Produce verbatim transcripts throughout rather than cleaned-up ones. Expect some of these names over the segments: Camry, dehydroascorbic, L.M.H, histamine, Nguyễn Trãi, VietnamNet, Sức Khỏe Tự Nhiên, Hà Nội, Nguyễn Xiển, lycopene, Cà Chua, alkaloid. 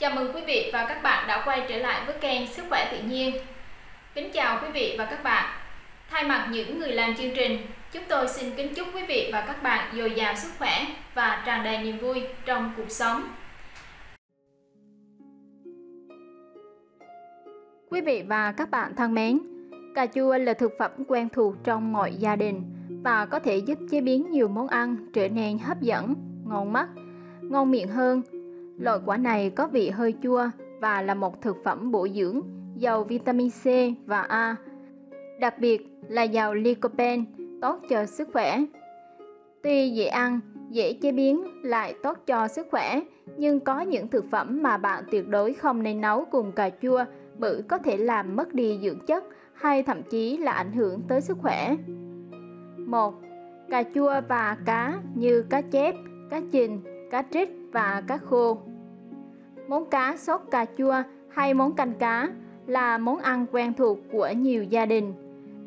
Chào mừng quý vị và các bạn đã quay trở lại với kênh Sức Khỏe Tự Nhiên. Kính chào quý vị và các bạn. Thay mặt những người làm chương trình, chúng tôi xin kính chúc quý vị và các bạn dồi dào sức khỏe và tràn đầy niềm vui trong cuộc sống. Quý vị và các bạn thân mến, cà chua là thực phẩm quen thuộc trong mọi gia đình và có thể giúp chế biến nhiều món ăn trở nên hấp dẫn, ngon mắt, ngon miệng hơn. Loại quả này có vị hơi chua và là một thực phẩm bổ dưỡng, giàu vitamin C và A, đặc biệt là giàu lycopene, tốt cho sức khỏe. Tuy dễ ăn, dễ chế biến lại tốt cho sức khỏe, nhưng có những thực phẩm mà bạn tuyệt đối không nên nấu cùng cà chua bởi có thể làm mất đi dưỡng chất hay thậm chí là ảnh hưởng tới sức khỏe. một. Cà chua và cá như cá chép, cá trình, cá trích và cá khô. Món cá sốt cà chua hay món canh cá là món ăn quen thuộc của nhiều gia đình.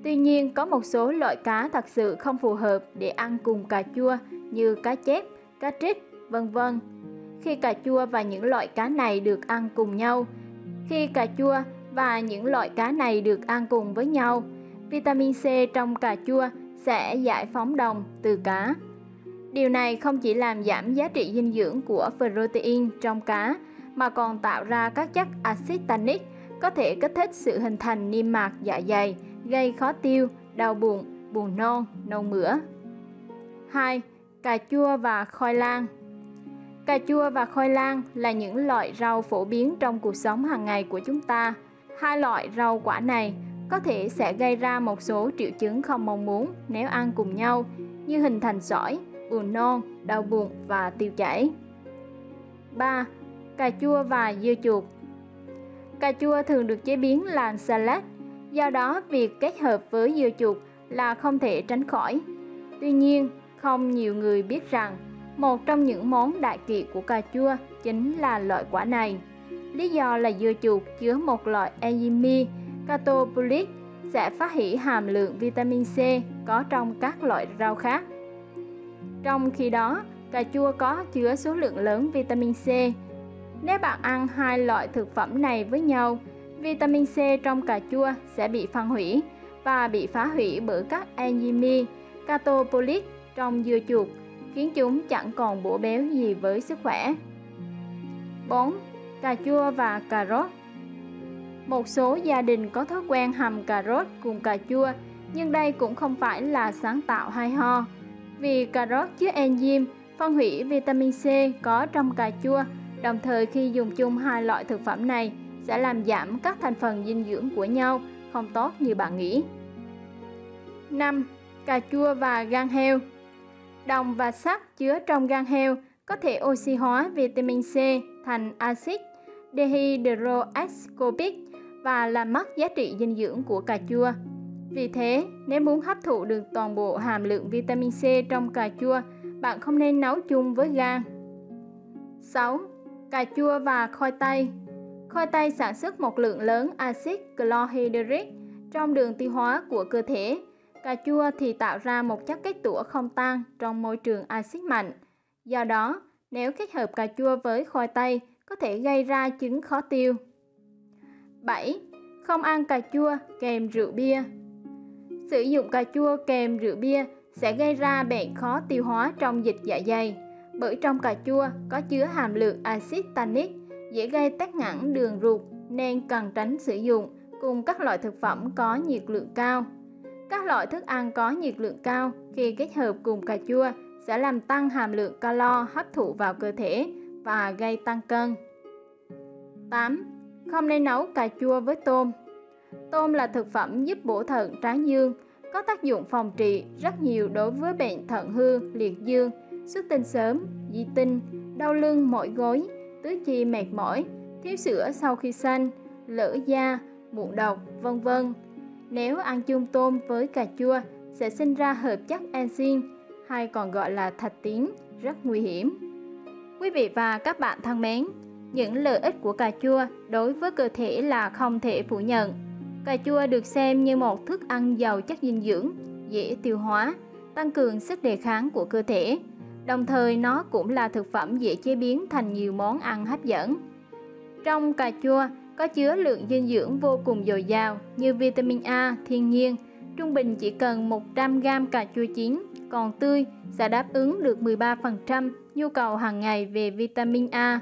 Tuy nhiên, có một số loại cá thật sự không phù hợp để ăn cùng cà chua như cá chép, cá trích, vân vân. Khi cà chua và những loại cá này được ăn cùng nhau, khi cà chua và những loại cá này được ăn cùng với nhau, vitamin C trong cà chua sẽ giải phóng đồng từ cá. Điều này không chỉ làm giảm giá trị dinh dưỡng của protein trong cá mà còn tạo ra các chất axit tannic có thể kích thích sự hình thành niêm mạc dạ dày, gây khó tiêu, đau bụng, buồn nôn, nôn mửa. hai. Cà chua và khoai lang. Cà chua và khoai lang là những loại rau phổ biến trong cuộc sống hàng ngày của chúng ta. Hai loại rau quả này có thể sẽ gây ra một số triệu chứng không mong muốn nếu ăn cùng nhau, như hình thành sỏi, buồn nôn, đau bụng và tiêu chảy. ba. Cà chua và dưa chuột. Cà chua thường được chế biến làm salad, do đó việc kết hợp với dưa chuột là không thể tránh khỏi. Tuy nhiên, không nhiều người biết rằng một trong những món đại kỵ của cà chua chính là loại quả này. Lý do là dưa chuột chứa một loại enzyme catabolic sẽ phát hỉ hàm lượng vitamin C có trong các loại rau khác. Trong khi đó, cà chua có chứa số lượng lớn vitamin C. Nếu bạn ăn hai loại thực phẩm này với nhau, vitamin C trong cà chua sẽ bị phân hủy và bị phá hủy bởi các enzyme catabolic trong dưa chuột, khiến chúng chẳng còn bổ béo gì với sức khỏe. bốn. Cà chua và cà rốt. Một số gia đình có thói quen hầm cà rốt cùng cà chua, nhưng đây cũng không phải là sáng tạo hay ho. Vì cà rốt chứa enzyme phân hủy vitamin C có trong cà chua, đồng thời khi dùng chung hai loại thực phẩm này sẽ làm giảm các thành phần dinh dưỡng của nhau, không tốt như bạn nghĩ. năm. Cà chua và gan heo. Đồng và sắt chứa trong gan heo có thể oxy hóa vitamin C thành axit dehydroascorbic và làm mất giá trị dinh dưỡng của cà chua. Vì thế, nếu muốn hấp thụ được toàn bộ hàm lượng vitamin C trong cà chua, bạn không nên nấu chung với gan. sáu. Cà chua và khoai tây. Khoai tây sản xuất một lượng lớn axit clohydric trong đường tiêu hóa của cơ thể. Cà chua thì tạo ra một chất kết tủa không tan trong môi trường axit mạnh. Do đó, nếu kết hợp cà chua với khoai tây, có thể gây ra chứng khó tiêu. bảy. Không ăn cà chua kèm rượu bia. Sử dụng cà chua kèm rượu bia sẽ gây ra bệnh khó tiêu hóa trong dịch dạ dày, bởi trong cà chua có chứa hàm lượng axit tannic dễ gây tắc nghẽn đường ruột nên cần tránh sử dụng cùng các loại thực phẩm có nhiệt lượng cao. Các loại thức ăn có nhiệt lượng cao khi kết hợp cùng cà chua sẽ làm tăng hàm lượng calo hấp thụ vào cơ thể và gây tăng cân. tám. Không nên nấu cà chua với tôm. Tôm là thực phẩm giúp bổ thận Tráng Dương, có tác dụng phòng trị rất nhiều đối với bệnh thận hư, liệt dương, xuất tinh sớm, di tinh, đau lưng mỏi gối, tứ chi mệt mỏi, thiếu sữa sau khi sanh, lở da, mụn độc, vân vân. Nếu ăn chung tôm với cà chua sẽ sinh ra hợp chất enzyme hay còn gọi là thạch tín rất nguy hiểm. Quý vị và các bạn thân mến, những lợi ích của cà chua đối với cơ thể là không thể phủ nhận. Cà chua được xem như một thức ăn giàu chất dinh dưỡng, dễ tiêu hóa, tăng cường sức đề kháng của cơ thể. Đồng thời nó cũng là thực phẩm dễ chế biến thành nhiều món ăn hấp dẫn. Trong cà chua có chứa lượng dinh dưỡng vô cùng dồi dào như vitamin A thiên nhiên. Trung bình chỉ cần một trăm gam cà chua chín còn tươi sẽ đáp ứng được mười ba phần trăm nhu cầu hàng ngày về vitamin A,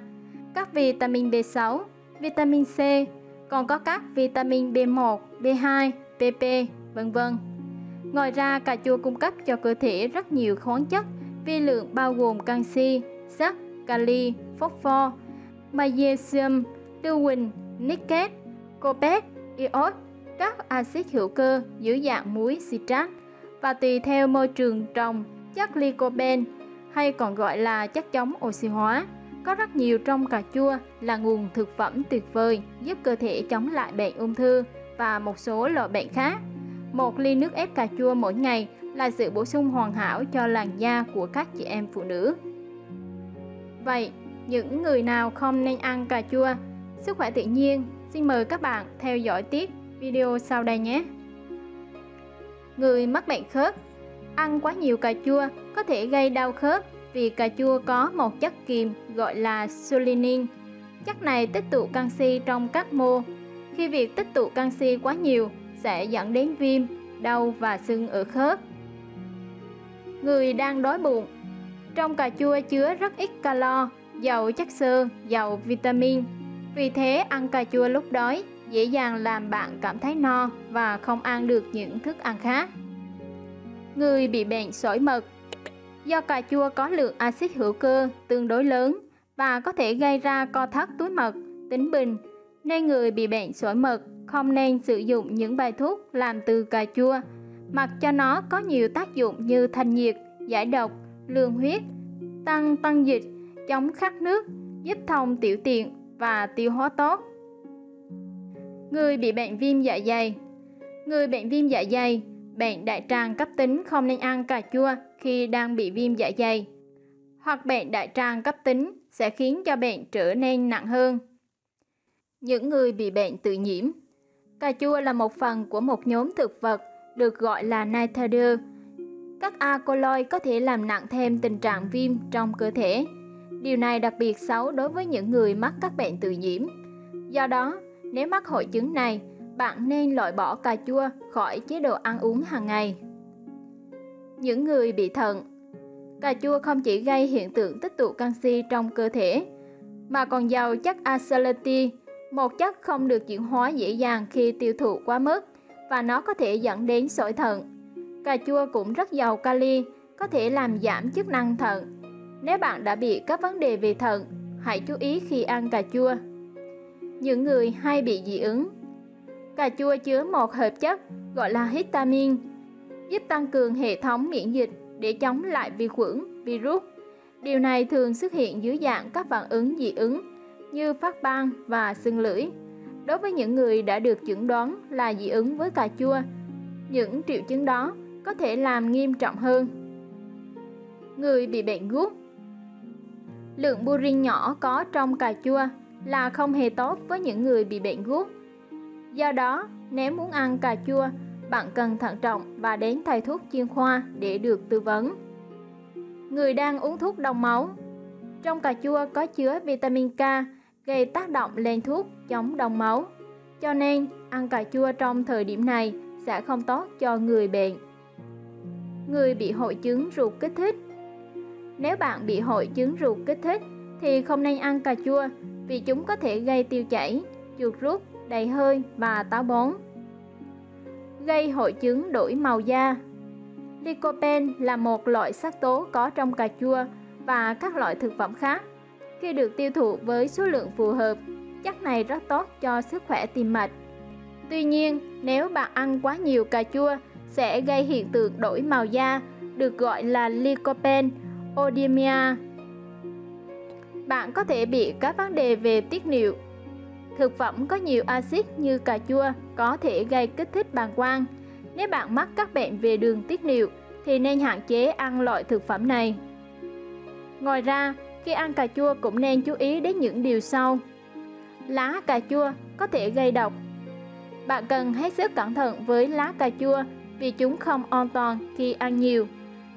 các vitamin B sáu, vitamin C, còn có các vitamin B một, B hai, P P, vân vân. Ngoài ra, cà chua cung cấp cho cơ thể rất nhiều khoáng chất vi lượng bao gồm canxi, sắt, kali, phosphor, magnesium, lưu huỳnh, niket, copet, iốt, các axit hữu cơ dưới dạng muối citrat và tùy theo môi trường trồng, chất lycopene hay còn gọi là chất chống oxy hóa có rất nhiều trong cà chua, là nguồn thực phẩm tuyệt vời giúp cơ thể chống lại bệnh ung thư và một số loại bệnh khác. Một ly nước ép cà chua mỗi ngày là sự bổ sung hoàn hảo cho làn da của các chị em phụ nữ. Vậy, những người nào không nên ăn cà chua? Sức khỏe tự nhiên xin mời các bạn theo dõi tiếp video sau đây nhé. Người mắc bệnh khớp. Ăn quá nhiều cà chua có thể gây đau khớp vì cà chua có một chất kiềm gọi là selenin. Chất này tích tụ canxi trong các mô. Khi việc tích tụ canxi quá nhiều sẽ dẫn đến viêm, đau và sưng ở khớp. Người đang đói bụng. Trong cà chua chứa rất ít calo, giàu chất xơ, giàu vitamin. Vì thế ăn cà chua lúc đói dễ dàng làm bạn cảm thấy no và không ăn được những thức ăn khác. Người bị bệnh sỏi mật. Do cà chua có lượng axit hữu cơ tương đối lớn và có thể gây ra co thắt túi mật, tính bình, nên người bị bệnh sỏi mật không nên sử dụng những bài thuốc làm từ cà chua, mặc cho nó có nhiều tác dụng như thanh nhiệt, giải độc, lương huyết, tăng tăng dịch, chống khát nước, giúp thông tiểu tiện và tiêu hóa tốt. Người bị bệnh viêm dạ dày. Người bệnh viêm dạ dày, bệnh đại tràng cấp tính không nên ăn cà chua khi đang bị viêm dạ dày, hoặc bệnh đại tràng cấp tính sẽ khiến cho bệnh trở nên nặng hơn. Những người bị bệnh tự nhiễm. Cà chua là một phần của một nhóm thực vật được gọi là nitrile. Các alkaloid có thể làm nặng thêm tình trạng viêm trong cơ thể. Điều này đặc biệt xấu đối với những người mắc các bệnh tự nhiễm. Do đó, nếu mắc hội chứng này, bạn nên loại bỏ cà chua khỏi chế độ ăn uống hàng ngày. Những người bị thận. Cà chua không chỉ gây hiện tượng tích tụ canxi trong cơ thể, mà còn giàu chất acelity, một chất không được chuyển hóa dễ dàng khi tiêu thụ quá mức, và nó có thể dẫn đến sỏi thận. Cà chua cũng rất giàu kali, có thể làm giảm chức năng thận. Nếu bạn đã bị các vấn đề về thận, hãy chú ý khi ăn cà chua. Những người hay bị dị ứng. Cà chua chứa một hợp chất gọi là histamine, giúp tăng cường hệ thống miễn dịch để chống lại vi khuẩn, virus. Điều này thường xuất hiện dưới dạng các phản ứng dị ứng như phát ban và sưng lưỡi. Đối với những người đã được chẩn đoán là dị ứng với cà chua, những triệu chứng đó có thể làm nghiêm trọng hơn. Người bị bệnh gút. Lượng purin nhỏ có trong cà chua là không hề tốt với những người bị bệnh gút. Do đó, nếu muốn ăn cà chua, bạn cần thận trọng và đến thầy thuốc chuyên khoa để được tư vấn. Người đang uống thuốc đông máu. Trong cà chua có chứa vitamin K gây tác động lên thuốc chống đông máu. Cho nên, ăn cà chua trong thời điểm này sẽ không tốt cho người bệnh. Người bị hội chứng ruột kích thích. Nếu bạn bị hội chứng ruột kích thích thì không nên ăn cà chua vì chúng có thể gây tiêu chảy, chuột rút, đầy hơi và táo bón. Gây hội chứng đổi màu da. Lycopene là một loại sắc tố có trong cà chua và các loại thực phẩm khác. Khi được tiêu thụ với số lượng phù hợp, chất này rất tốt cho sức khỏe tim mạch. Tuy nhiên, nếu bạn ăn quá nhiều cà chua sẽ gây hiện tượng đổi màu da được gọi là lycopene oedemia. Bạn có thể bị các vấn đề về tiết niệu. Thực phẩm có nhiều axit như cà chua có thể gây kích thích bàng quang. Nếu bạn mắc các bệnh về đường tiết niệu thì nên hạn chế ăn loại thực phẩm này. Ngoài ra, khi ăn cà chua cũng nên chú ý đến những điều sau. Lá cà chua có thể gây độc. Bạn cần hết sức cẩn thận với lá cà chua vì chúng không an toàn khi ăn nhiều.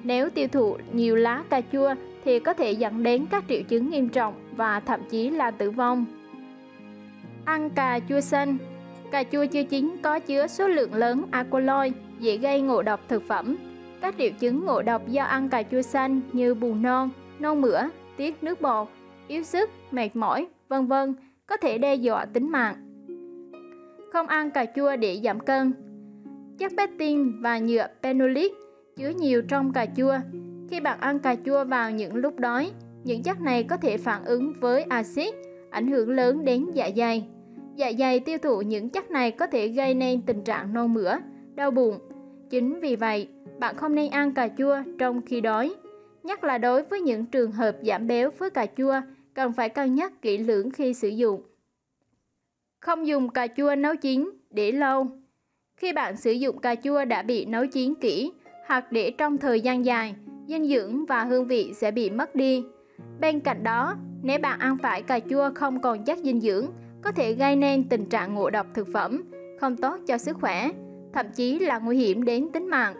Nếu tiêu thụ nhiều lá cà chua thì có thể dẫn đến các triệu chứng nghiêm trọng và thậm chí là tử vong. Ăn cà chua xanh. Cà chua chưa chín có chứa số lượng lớn alkaloid, dễ gây ngộ độc thực phẩm. Các triệu chứng ngộ độc do ăn cà chua xanh như buồn nôn, nôn mửa, tiết nước bọt, yếu sức, mệt mỏi, vân vân có thể đe dọa tính mạng. Không ăn cà chua để giảm cân. Chất pectin và nhựa phenolic chứa nhiều trong cà chua. Khi bạn ăn cà chua vào những lúc đói, những chất này có thể phản ứng với axit, ảnh hưởng lớn đến dạ dày. Dạ dày tiêu thụ những chất này có thể gây nên tình trạng nôn mửa, đau bụng. Chính vì vậy, bạn không nên ăn cà chua trong khi đói. Nhất là đối với những trường hợp giảm béo với cà chua, cần phải cân nhắc kỹ lưỡng khi sử dụng. Không dùng cà chua nấu chín để lâu. Khi bạn sử dụng cà chua đã bị nấu chín kỹ hoặc để trong thời gian dài, dinh dưỡng và hương vị sẽ bị mất đi. Bên cạnh đó, nếu bạn ăn phải cà chua không còn chất dinh dưỡng, có thể gây nên tình trạng ngộ độc thực phẩm, không tốt cho sức khỏe, thậm chí là nguy hiểm đến tính mạng.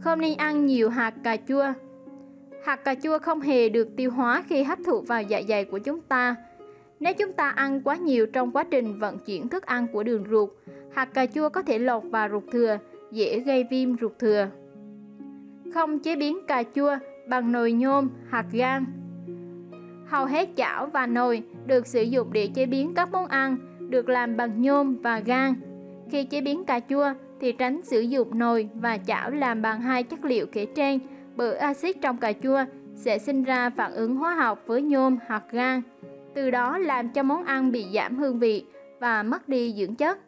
Không nên ăn nhiều hạt cà chua. Hạt cà chua không hề được tiêu hóa khi hấp thụ vào dạ dày của chúng ta. Nếu chúng ta ăn quá nhiều trong quá trình vận chuyển thức ăn của đường ruột, hạt cà chua có thể lọt vào ruột thừa, dễ gây viêm ruột thừa. Không chế biến cà chua bằng nồi nhôm, hạt gan. Hầu hết chảo và nồi được sử dụng để chế biến các món ăn được làm bằng nhôm và gan. Khi chế biến cà chua thì tránh sử dụng nồi và chảo làm bằng hai chất liệu kể trên, bởi axit trong cà chua sẽ sinh ra phản ứng hóa học với nhôm hoặc gan, từ đó làm cho món ăn bị giảm hương vị và mất đi dưỡng chất.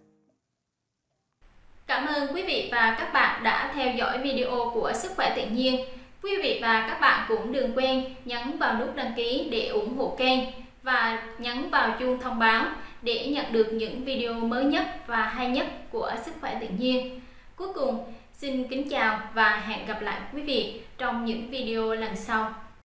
Cảm ơn quý vị và các bạn đã theo dõi video của Sức Khỏe Tự Nhiên. Quý vị và các bạn cũng đừng quên nhấn vào nút đăng ký để ủng hộ kênh và nhấn vào chuông thông báo để nhận được những video mới nhất và hay nhất của Sức Khỏe Tự Nhiên. Cuối cùng, xin kính chào và hẹn gặp lại quý vị trong những video lần sau.